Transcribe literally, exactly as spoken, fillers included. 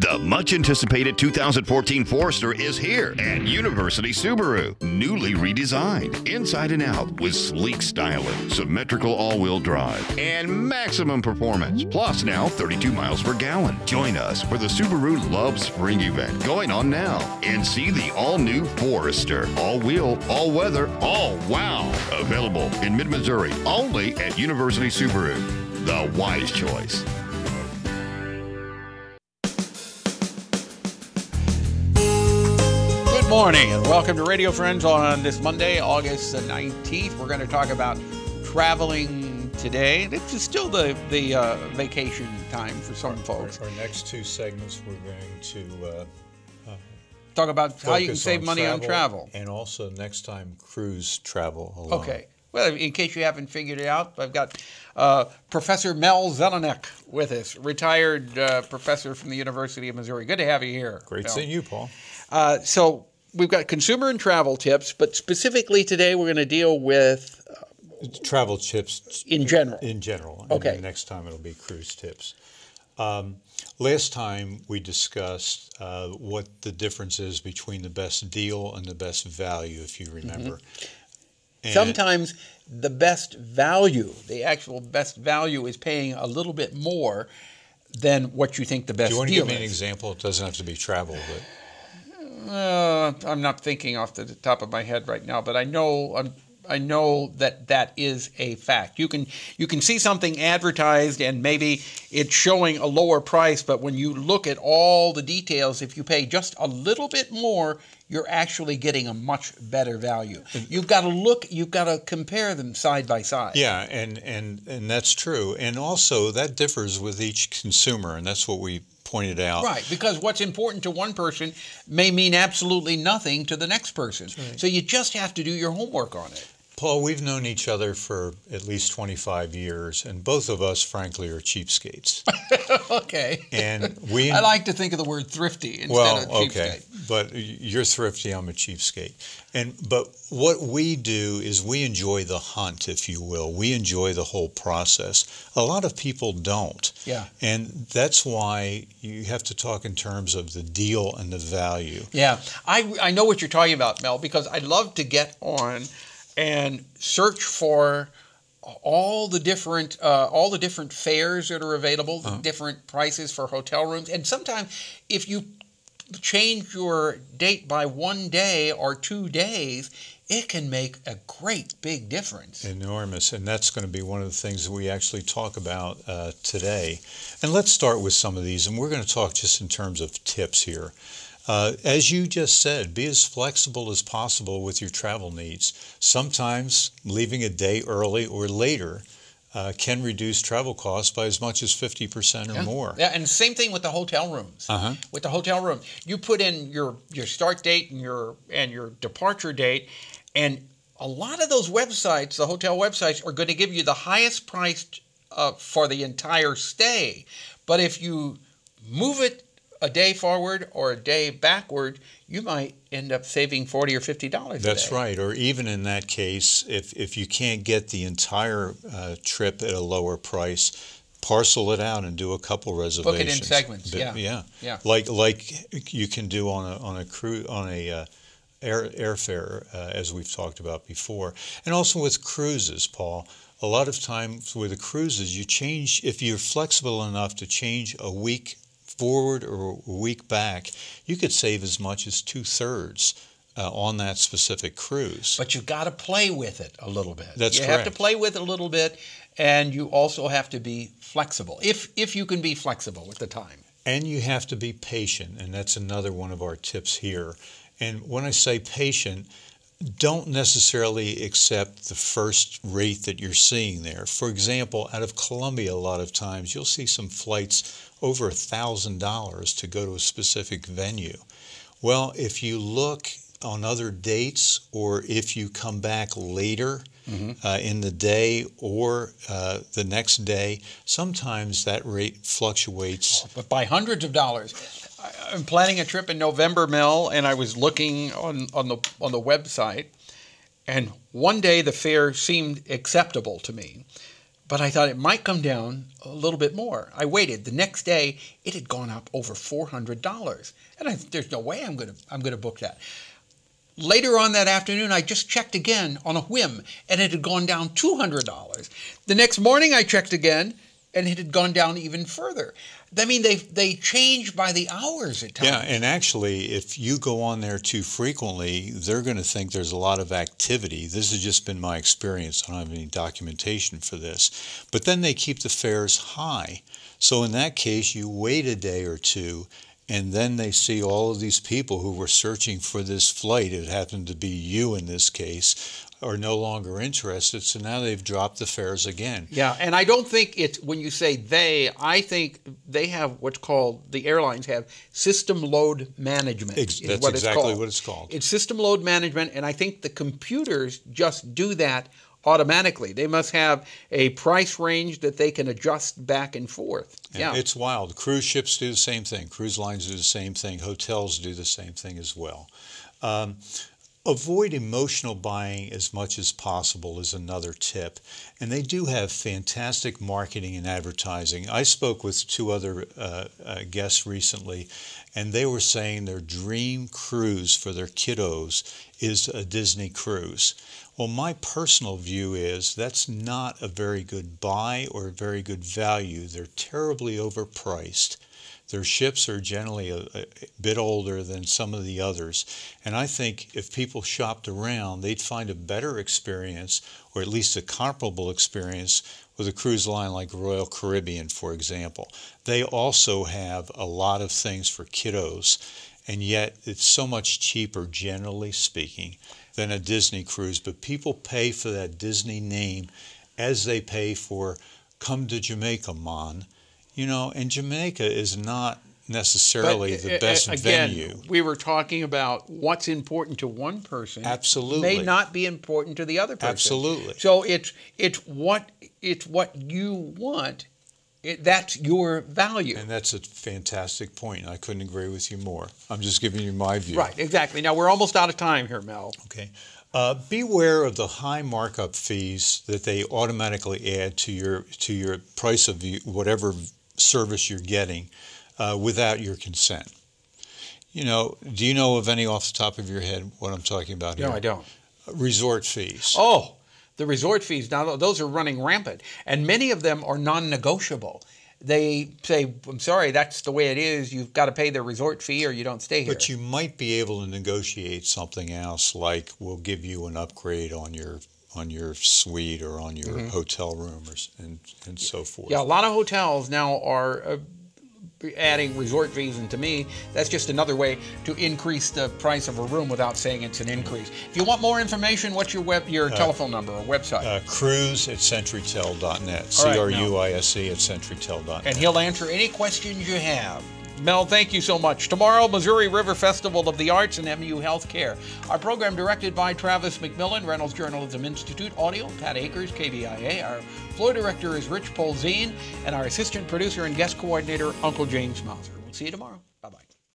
The much-anticipated two thousand fourteen Forester is here at University Subaru. Newly redesigned, inside and out, with sleek styling, symmetrical all-wheel drive, and maximum performance. Plus now thirty-two miles per gallon. Join us for the Subaru Love Spring event going on now and see the all-new Forester. All-wheel, all-weather, all-wow. Available in mid-Missouri only at University Subaru. The wise choice. Good morning and welcome to Radio Friends on this Monday, August the nineteenth. We're going to talk about traveling today. This is still the, the uh, vacation time for some folks. Our, our next two segments we're going to uh, uh, talk about how you can save on money travel, on travel. And also next time, cruise travel alone. Okay. Well, in case you haven't figured it out, I've got uh, Professor Mel Zelenak with us, retired uh, professor from the University of Missouri. Good to have you here. Great seeing you, Paul. Uh, so... We've got consumer and travel tips, but specifically today we're going to deal with uh, travel tips in general. In general. Okay. And next time it'll be cruise tips. Um, last time we discussed uh, what the difference is between the best deal and the best value, if you remember. Mm-hmm. Sometimes the best value, the actual best value, is paying a little bit more than what you think the best deal is. Do you want to give me an example? It doesn't have to be travel, but... Uh, I'm not thinking off the top of my head right now, but I know I'm, I know that that is a fact. You can you can see something advertised and maybe it's showing a lower price, but when you look at all the details, if you pay just a little bit more, you're actually getting a much better value. You've got to look. You've got to compare them side by side. Yeah, and and and that's true. And also that differs with each consumer, and that's what we. Pointed out. Right, because what's important to one person may mean absolutely nothing to the next person. Right. So you just have to do your homework on it. Paul, we've known each other for at least twenty-five years, and both of us, frankly, are cheapskates. Okay. And we. I like to think of the word thrifty instead well, of cheapskate. Okay, but you're thrifty. I'm a cheapskate. And but what we do is we enjoy the hunt, if you will. We enjoy the whole process. A lot of people don't. Yeah. And that's why you have to talk in terms of the deal and the value. Yeah, I I know what you're talking about, Mel, because I love to get on. And search for all the different uh, all the different fares that are available, the different prices for hotel rooms. And sometimes if you change your date by one day or two days, it can make a great big difference. Enormous. And that's going to be one of the things that we actually talk about uh, today. And let's start with some of these. And we're going to talk just in terms of tips here. Uh, as you just said, be as flexible as possible with your travel needs. Sometimes leaving a day early or later uh, can reduce travel costs by as much as fifty percent or yeah. more. Yeah, and same thing with the hotel rooms. Uh-huh. With the hotel room, you put in your your start date and your and your departure date, and a lot of those websites, the hotel websites, are going to give you the highest price uh, for the entire stay. But if you move it a day forward or a day backward, you might end up saving forty or fifty dollars a day. That's right. Or even in that case, if, if you can't get the entire uh, trip at a lower price, parcel it out and do a couple reservations. Book it in segments. But, yeah. yeah, yeah. Like like you can do on a on a cruise on a. Uh, Air, airfare, uh, as we've talked about before. And also with cruises, Paul, a lot of times with the cruises, you change, if you're flexible enough to change a week forward or a week back, you could save as much as two-thirds uh, on that specific cruise. But you've got to play with it a little bit. That's correct. You have to play with it a little bit, and you also have to be flexible, if, if you can be flexible with the time. And you have to be patient, and that's another one of our tips here. And when I say patient, don't necessarily accept the first rate that you're seeing there. For example, out of Colombia, a lot of times you'll see some flights over one thousand dollars to go to a specific venue. Well, if you look on other dates or if you come back later mm-hmm. uh, in the day or uh, the next day, sometimes that rate fluctuates. Oh, but by hundreds of dollars. I'm planning a trip in November, Mel, and I was looking on, on the on the website, and one day the fare seemed acceptable to me. but I thought it might come down a little bit more. I waited. The next day, it had gone up over four hundred dollars. And I, there's no way I'm going to I'm going to book that. Later on that afternoon, I just checked again on a whim, and it had gone down two hundred dollars. The next morning, I checked again, and it had gone down even further. I mean, they they change by the hours at times. Yeah, and actually, if you go on there too frequently, they're going to think there's a lot of activity. This has just been my experience. I don't have any documentation for this. But then they keep the fares high. So in that case, you wait a day or two, and then they see all of these people who were searching for this flight. It happened to be you in this case. Are no longer interested, so now they've dropped the fares again. Yeah, and I don't think it's, when you say they, I think they have what's called, the airlines have system load management. Ex that's what exactly it's what it's called. It's system load management, and I think the computers just do that automatically. They must have a price range that they can adjust back and forth. And yeah. It's wild. Cruise ships do the same thing. Cruise lines do the same thing. Hotels do the same thing as well. Um, Avoid emotional buying as much as possible is another tip. And they do have fantastic marketing and advertising. I spoke with two other uh, uh, guests recently, and they were saying their dream cruise for their kiddos is a Disney cruise. Well, my personal view is that's not a very good buy or a very good value. They're terribly overpriced. Their ships are generally a, a bit older than some of the others. And I think if people shopped around, they'd find a better experience, or at least a comparable experience, with a cruise line like Royal Caribbean, for example. They also have a lot of things for kiddos, and yet it's so much cheaper, generally speaking, than a Disney cruise. But people pay for that Disney name as they pay for Come to Jamaica, Mon. You know, and Jamaica is not necessarily but, the best again, venue. We were talking about what's important to one person. Absolutely. May not be important to the other person. Absolutely. So it's it's what it's what you want. It, that's your value. And that's a fantastic point. I couldn't agree with you more. I'm just giving you my view. Right, exactly. Now, we're almost out of time here, Mel. Okay. Uh, beware of the high markup fees that they automatically add to your, to your price of whatever service you're getting uh, without your consent. You know, do you know of any off the top of your head what I'm talking about here? No, I don't. Resort fees. Oh, the resort fees. Now, those are running rampant, and many of them are non-negotiable. They say, I'm sorry, that's the way it is. You've got to pay the resort fee or you don't stay here. But you might be able to negotiate something else, like we'll give you an upgrade on your on your suite or on your mm-hmm. hotel room or, and, and so forth. Yeah, a lot of hotels now are uh, adding resort fees, and to me, that's just another way to increase the price of a room without saying it's an increase. If you want more information, what's your web, your uh, telephone number or website? Uh, cruise at centurytel dot net. C R U I S E at centurytel dot net. And he'll answer any questions you have. Mel, thank you so much. Tomorrow, Missouri River Festival of the Arts and M U Healthcare. Our program directed by Travis McMillan, Reynolds Journalism Institute. Audio, Pat Akers, K B I A. Our floor director is Rich Polzine, and our assistant producer and guest coordinator, Uncle James Mauser. We'll see you tomorrow.